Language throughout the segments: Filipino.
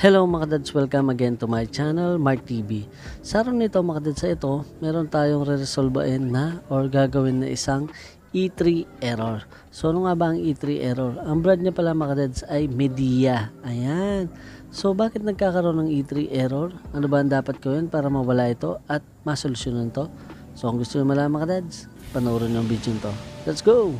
Hello mga dads, welcome again to my channel, MHARK TV. Sa araw nito mga dads, sa ito, meron tayong re-resolvein na or gagawin na isang E3 error. So ano nga ba ang E3 error? Ang brand niya pala mga dads ay Midea. Ayan. So bakit nagkakaroon ng E3 error? Ano ba ang dapat gawin para mawala ito at masolusyonan to? So kung gusto nyo malaman mga dads, panoorin yung video nito. Let's go!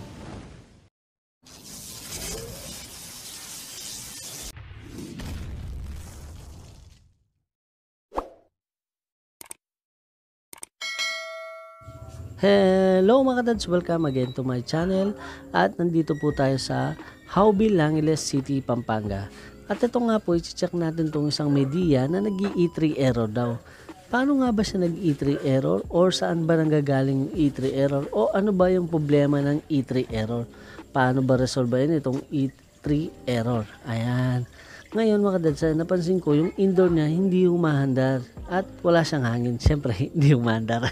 Hello mga dads, welcome again to my channel at nandito po tayo sa Haubi, Langiles City, Pampanga. At ito nga po, i-check natin itong isang Midea na nag-E3 error daw. Paano nga ba siya nag-E3 error or saan ba nanggagaling yung E3 error o ano ba yung problema ng E3 error? Paano ba resolvein itong E3 error? Ayan. Ngayon mga dads, napansin ko yung indoor niya hindi humahanda at wala siyang hangin. Siyempre hindi humahanda.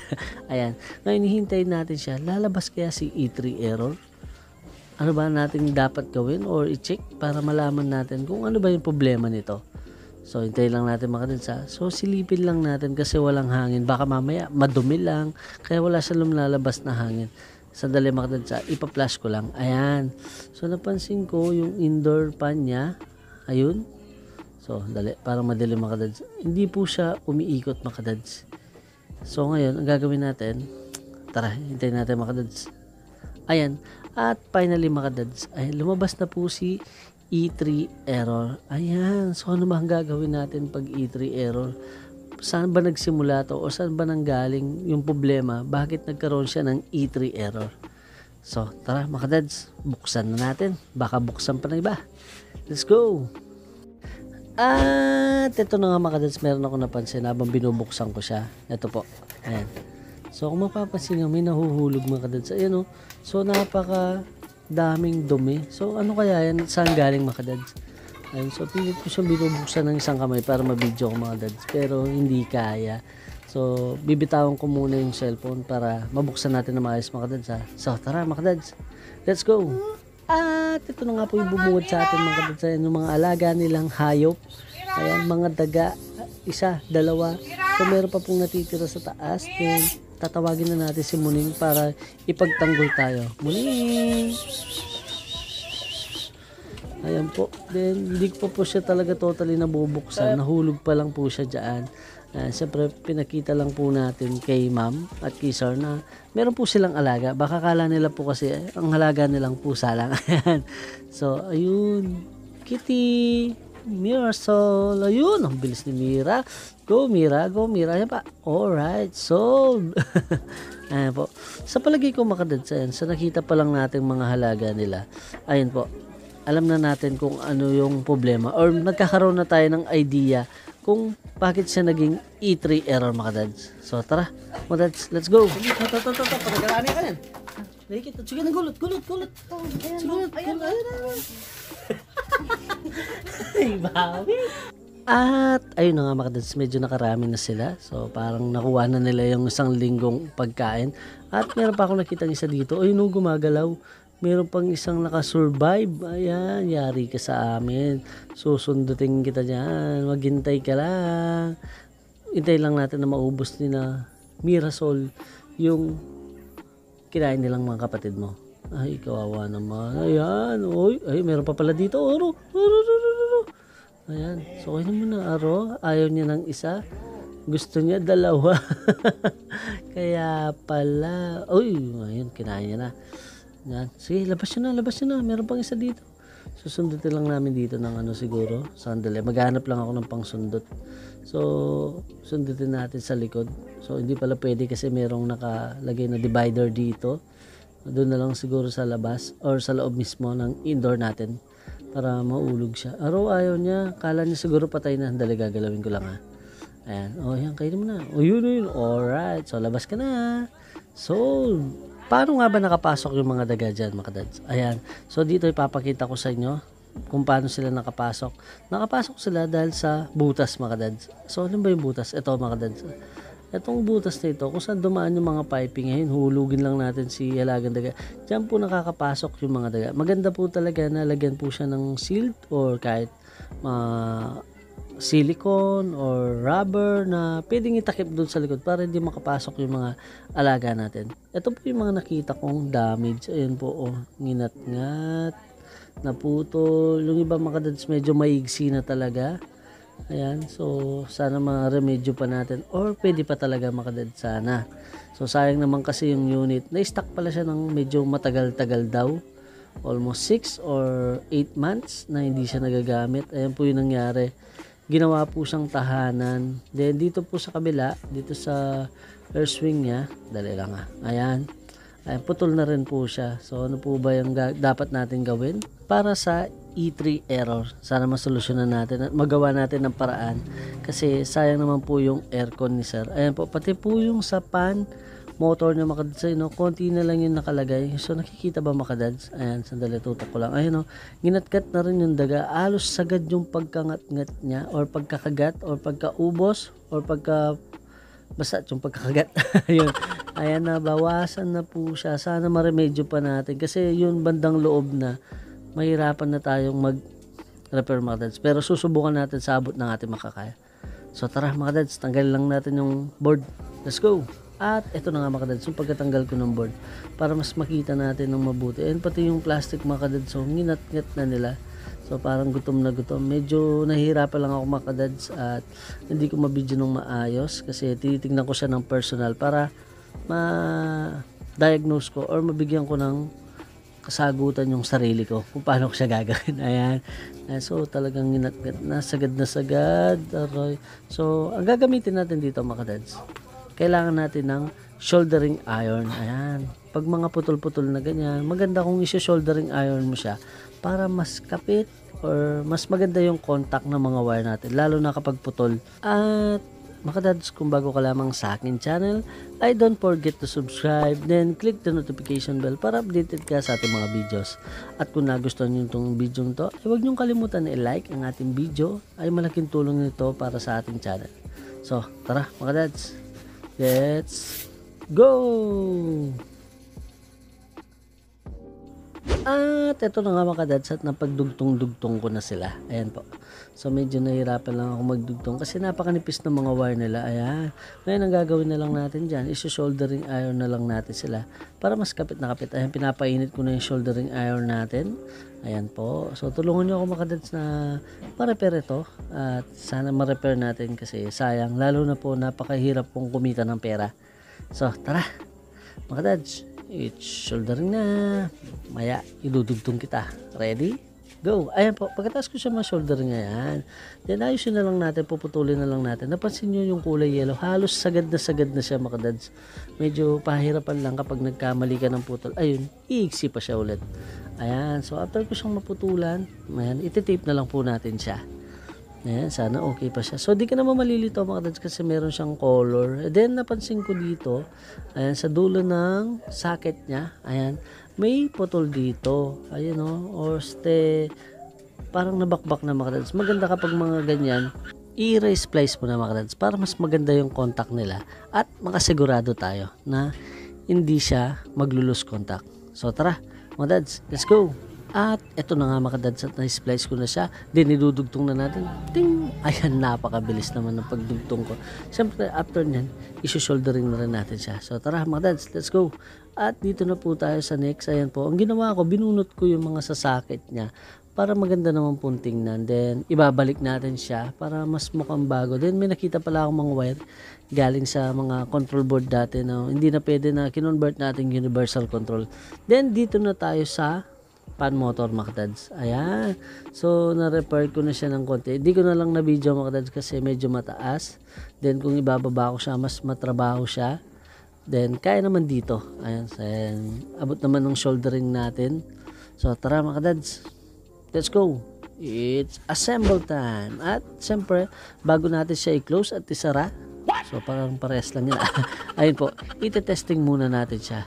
Ayan. Ngayon hihintayin natin siya. Lalabas kaya si E3 error? Ano ba natin dapat gawin or i-check para malaman natin kung ano ba yung problema nito? So hintayin lang natin mga dads. So silipin lang natin kasi walang hangin. Baka mamaya madumi lang kaya wala siyang lumalabas na hangin. Sandali mga dads, ipa-flash ko lang. Ayan. So napansin ko yung indoor fan niya. Ayun. So, dali. Parang madilim mga dads. Hindi po siya umiikot mga dads. So, ngayon, ang gagawin natin, tara, hintayin natin mga dads. Ayan. At finally mga dads, ay, lumabas na po si E3 error. Ayan. So, ano ba ang gagawin natin pag E3 error? Saan ba nagsimula to? O saan ba nanggaling yung problema? Bakit nagkaroon siya ng E3 error? So, tara mga dads, buksan na natin. Baka buksan pa na iba. Let's go! At ito na nga mga dads, meron ako napansin habang binubuksan ko siya. Ito po. Ayan. So kung mapapansin nyo, may nahuhulog mga dads. Ayan o. So napaka daming dumi. So ano kaya yan? Saan galing mga dads? Ayan. So pilit ko siyang binubuksan ng isang kamay para mabidyo ko mga dads. Pero hindi kaya. So bibitawan ko muna yung cellphone para mabuksan natin na maayos mga dads. So tara mga dads. Let's go! At ito na nga po yung bumuod sa atin mga dads, yung mga alaga nilang hayop. Ayan, mga daga, isa, dalawa. So meron pa pong natitira sa taas. Then tatawagin na natin si Muning para ipagtanggol tayo. Muning! Ayan po. Then hindi ko po siya talaga totally nabubuksan. Nahulog pa lang po siya dyan. Siyempre pinakita lang po natin kay ma'am at kay sir na meron po silang alaga. Baka kala nila po kasi ang halaga nilang pusa lang. So ayun, Kitty, Mirasol, ayun, ang bilis ni Mira. Go Mira, go Mira. Ayan pa, alright, sold. Ayan po, sa palagi ko makadadsayan, sa nakita pa lang natin mga halaga nila, ayun po, alam na natin kung ano yung problema or nagkakaroon na tayo ng idea kung bakit siya naging E3 error mga dads. So tara, mga dads, let's go. Toto, panagalaanin ka yan. Nakikita, sige na gulot. Ayun. Ay, bawi. At ayun na nga mga dads, medyo nakarami na sila. So parang nakuha na nila yung isang linggong pagkain. At meron pa akong nakita ng isa dito. Ayun o, gumagalaw. Meron pang isang nakasurvive. Ayan, yari ka sa amin. Susundutin kita dyan. Maghintay ka lang. Hintay lang natin na maubos ni na Mirasol yung kinain nilang mga kapatid mo. Ay, kawawa naman. Ayan. Oy, ay, meron pa pala dito. Oro. Ayan. So, ayun mo na, Aro. Ayaw niya ng isa. Gusto niya dalawa. Kaya pala. Uy, ayun, kinain niya na. Yan. Sige, labas nyo na. Meron pang isa dito. Susundutin lang namin dito ng ano siguro. Sandali. Maghanap lang ako ng pangsundot. So, sundutin natin sa likod. So, hindi pala pwede kasi merong nakalagay na divider dito. Doon na lang siguro sa labas or sa loob mismo ng indoor natin para maulog siya. Araw ayaw niya. Kala niya siguro patay na. Sandali, gagalawin ko lang ha. Ayan. O, yan. Kainin mo na. O, yun. Alright. So, labas ka na. So, paano nga ba nakapasok yung mga daga dyan mga dads? Ayan. So dito ipapakita ko sa inyo kung paano sila nakapasok. Nakapasok sila dahil sa butas mga dads. So ano ba yung butas? Ito mga dads. Itong butas na ito, kung saan dumaan yung mga piping, ayun, hulugin lang natin si halagang daga. Diyan po nakakapasok yung mga daga. Maganda po talaga na lagyan po siya ng shield or kahit silicone or rubber na pwedeng itakip doon sa likod para hindi makapasok yung mga alaga natin. Ito po yung mga nakita kong damage. Ayun po, oh, nginat-ngat, naputol, yung iba makadads medyo maigsi na talaga. Ayan, so sana mga remedyo pa natin or pwede pa talaga makadad sana. So sayang naman kasi yung unit, na-stack pala siya ng medyo matagal-tagal daw, almost 6 or 8 months na hindi siya nagagamit. Ayan po yung nangyari, ginawa po siyang tahanan. Then dito po sa kabila, dito sa air swing niya, dali lang ha, ayan. Ay, putol na rin po siya. So ano po ba yung dapat natin gawin para sa E3 error? Sana masolusyonan natin at magawa natin ng paraan kasi sayang naman po yung aircon ni sir. Ayan po, pati po yung sa pan motor niya makadads, no? Konti na lang yung nakalagay. So nakikita ba makadads? Ayan, sandali, tutak ko lang. Ayan, no? Ginatkat na rin yung daga. Alos sagad yung pagkangat-ngat niya or pagkakagat or pagkaubos or basta yung pagkakagat. Ayun. Ayan na, bawasan na po siya. Sana maremedyo pa natin kasi yun bandang loob na mahirapan na tayong mag-repair mga dads. Pero susubukan natin sa abot ng ating makakaya. So tara mga dads, tanggalin lang natin yung board. Let's go! At ito na nga mga dads, yung pagkatanggal ko ng board para mas makita natin ng mabuti. And pati yung plastic mga dads, so nginat-ngat na nila. So parang gutom na gutom. Medyo nahihirapan lang ako mga dads at hindi ko mabidyo ng maayos kasi tinitignan ko siya ng personal para ma-diagnose ko or mabigyan ko ng kasagutan yung sarili ko kung paano ko siya gagawin. Ayan. So talagang ginatgat na, sagad na sagad. So ang gagamitin natin dito mga dads, kailangan natin ng soldering iron. Ayan. Pag mga putol-putol na ganyan, maganda kung isi-soldering iron mo siya para mas kapit or mas maganda yung contact ng mga wire natin, lalo na kapag putol. At mga dads, kung bago ka lamang sa akin channel, ay don't forget to subscribe, then click the notification bell para updated ka sa ating mga videos. At kung nagustuhan nyo itong video nito, ay huwag nyong kalimutan na i-like ang ating video, ay malaking tulong nito para sa ating channel. So tara mga dads, let's go! At ito na nga mga dads, at napagdugtong-dugtong ko na sila. Ayan po. So medyo nahirapan lang ako magdugtong kasi napakanipis ng mga wire nila. Ayan. Ngayon ang gagawin na lang natin dyan, isi-soldering iron na lang natin sila para mas kapit na kapit. Ayan, pinapainit ko na yung soldering iron natin. Ayan po. So tulungan nyo ako mga dads na ma-repair ito. At sana ma-repair natin kasi sayang. Lalo na po napakahirap pong kumita ng pera. So tara mga dads, it's soldering na. Maya, idudugtong kita. Ready? Go! Ayan po, pagkatapos ko siya ma-soldering, ayan. Then ayusin na lang natin, puputulin na lang natin. Napansin nyo yung kulay yellow, halos sagad na siya mga dads. Medyo pahirapan lang kapag nagkamali ka ng putol. Ayun, iiksi pa siya ulit. Ayan, so after ko siyang maputulan, ayan, ititape na lang po natin siya. Ayan, sana okay pa siya. So di ka naman malilito mga dads kasi meron siyang color. And then napansin ko dito, ayan, sa dulo ng socket niya, ayan, may putol dito. Ayan o, or ste, parang nabakbak na mga dads. Maganda kapag mga ganyan, i-resplice mo na mga dads para mas maganda yung contact nila at makasigurado tayo na hindi siya maglulose contact. So tara mga dads, let's go! At eto na nga mga dads, at na-splice ko na siya. Then idudugtong na natin. Ting! Ayan, napakabilis naman ng pagdugtong ko. Siyempre after nyan, isusoldering na rin natin siya. So tara mga dads, let's go. At dito na po tayo sa next. Ayan po, ang ginawa ko, binunot ko yung mga sasakit niya para maganda naman po tingnan. Then ibabalik natin siya para mas mukhang bago. Then may nakita pala akong mga wire galing sa mga control board dati na hindi na pwede na kinonvert natin universal control. Then dito na tayo sa pan motor mga dads. Ayan. So na-repair ko na siya ng konti. Hindi ko na lang na-video mga dads kasi medyo mataas. Then kung ibababa ko siya, mas matrabaho siya. Then kaya naman dito. Ayan. So, ayan. Abot naman ng soldering natin. So tara mga dads, let's go. It's assemble time. At syempre, bago natin siya i-close at isara, so parang parehas lang yun. Ayan po, iti-testing muna natin siya.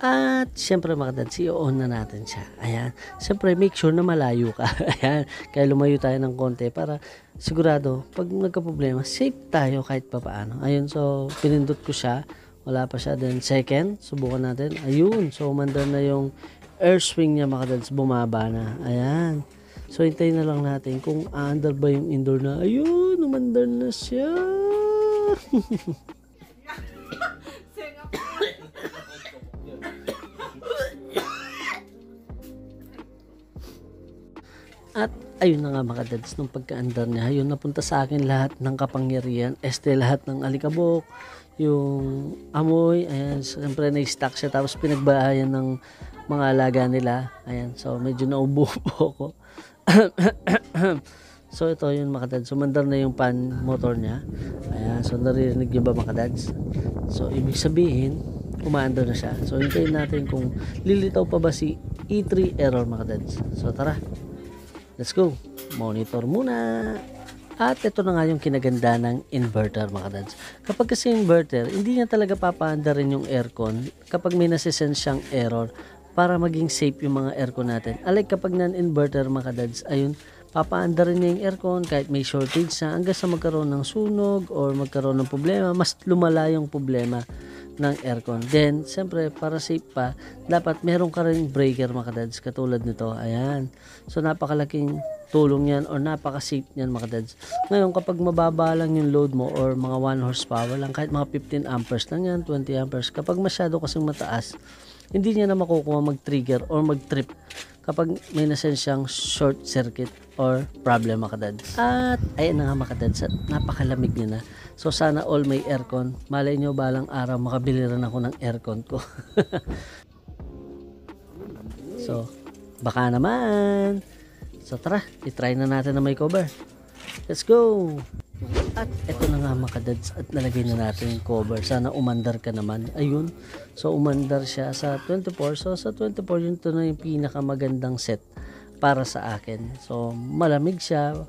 At syempre mga dads, i-on na natin siya. Ayan. Syempre make sure na malayo ka. Ayan. Kaya lumayo tayo ng konti para sigurado pag nagka-problema, safe tayo kahit papaano. Ayun, so pinindot ko siya. Wala pa siya. Then second, subukan natin. Ayun. So umandar na yung air swing niya mga dads. Bumaba na. Ayan. So hintayin na lang natin kung aandar ba yung indoor na. Ayun. Umandar na siya. At ayun na nga mga dads, nung pagkaandar niya, ayun, napunta sa akin lahat ng kapangyarihan, lahat ng alikabok, yung amoy, ayan, siyempre na-stack siya, tapos pinagbahayan ng mga alaga nila, ayan, so medyo naubo po ako. So ito yun mga dads, sumandar na yung pan motor niya, ayan, so naririnig niyo ba mga dads? So ibig sabihin, umaandar na siya. So hintayin natin kung lilitaw pa ba si E3 error mga dads. So tara, let's go. Monitor muna. At ito na nga yung kinaganda ng inverter mga dads. Kapag kasi inverter, hindi niya talaga papaandarin yung aircon kapag may nasisense siyang error para maging safe yung mga aircon natin. Alike kapag non-inverter mga dads, ayun, papaandarin niya yung aircon kahit may shortage na hanggang sa magkaroon ng sunog or magkaroon ng problema, mas lumala yung problema ng aircon. Then, siyempre, para safe pa, dapat meron ka rin breaker mga dads, katulad nito. Ayan. So, napakalaking tulong yan or napaka-safe yan mga dads. Ngayon, kapag mababa lang yung load mo or mga 1 horsepower lang, kahit mga 15 amperes lang yan, 20 amperes, kapag masyado kasing mataas, hindi niya na makukuha mag-trigger or mag-trip kapag may nasensyang short circuit or problem mga dads. At, ayan na nga mga dads, napakalamig niya na. So sana all may aircon. Malay nyo balang araw makabili rin ako ng aircon ko. So baka naman. So tara, itry na natin na may cover. Let's go! At eto na nga mga dads, at nalagay na natin yung cover. Sana umandar ka naman. Ayun. So umandar siya sa 24. So sa 24 yun, ito na yung pinakamagandang set para sa akin. So malamig siya.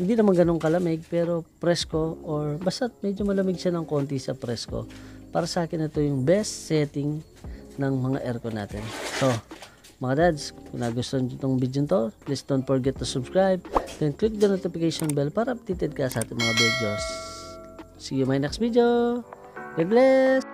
Hindi naman ganun kalamig pero presko or basta medyo malamig siya ng konti sa presko. Para sa akin ito yung best setting ng mga aircon natin. So mga dads, kung nagustuhan nyo itong video nito, please don't forget to subscribe, then click the notification bell para updated ka sa ating mga videos. See you in my next video. God bless!